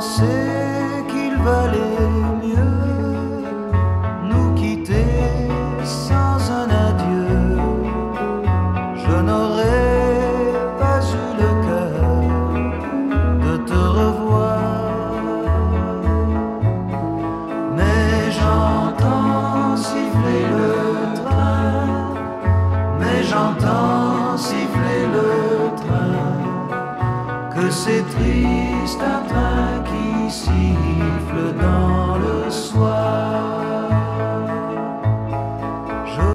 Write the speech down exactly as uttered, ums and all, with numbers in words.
pensait qu'il valait mieux nous quitter sans un adieu. Je n'aurais pas eu le cœur de te revoir, mais j'entends siffler le train, mais j'entends siffler le train, que c'est triste un train qui siffle dans le soir.